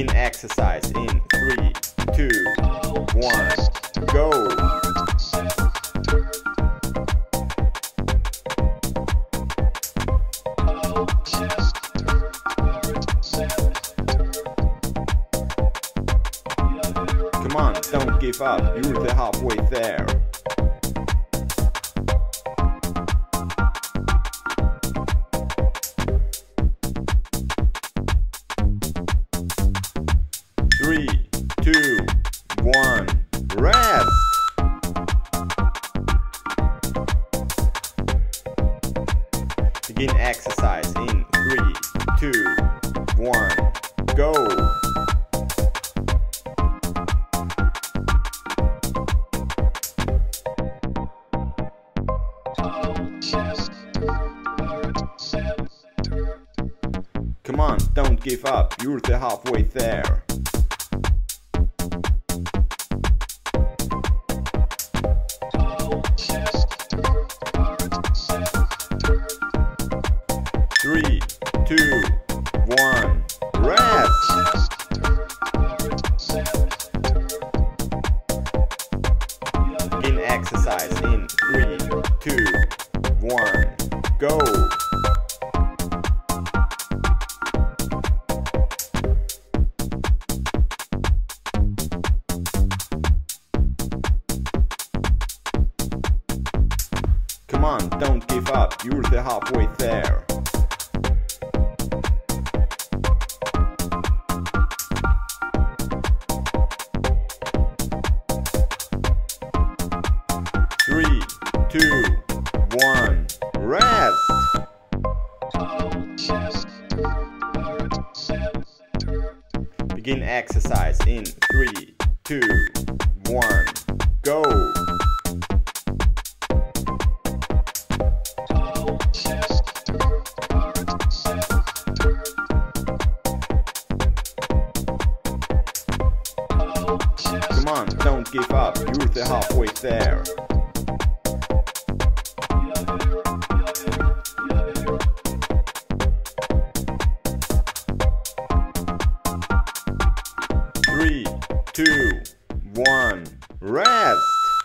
Begin exercise in 3, 2, 1, go! Come on, don't give up, you're the halfway there. Rest! Begin exercise in 3, 2, 1, go! Come on, don't give up, you're the halfway there. Exercise in 3, 2, 1, go! Come on, don't give up, you're the halfway there. Begin exercise in 3, 2, 1, go! Come on, don't give up, you're the halfway there.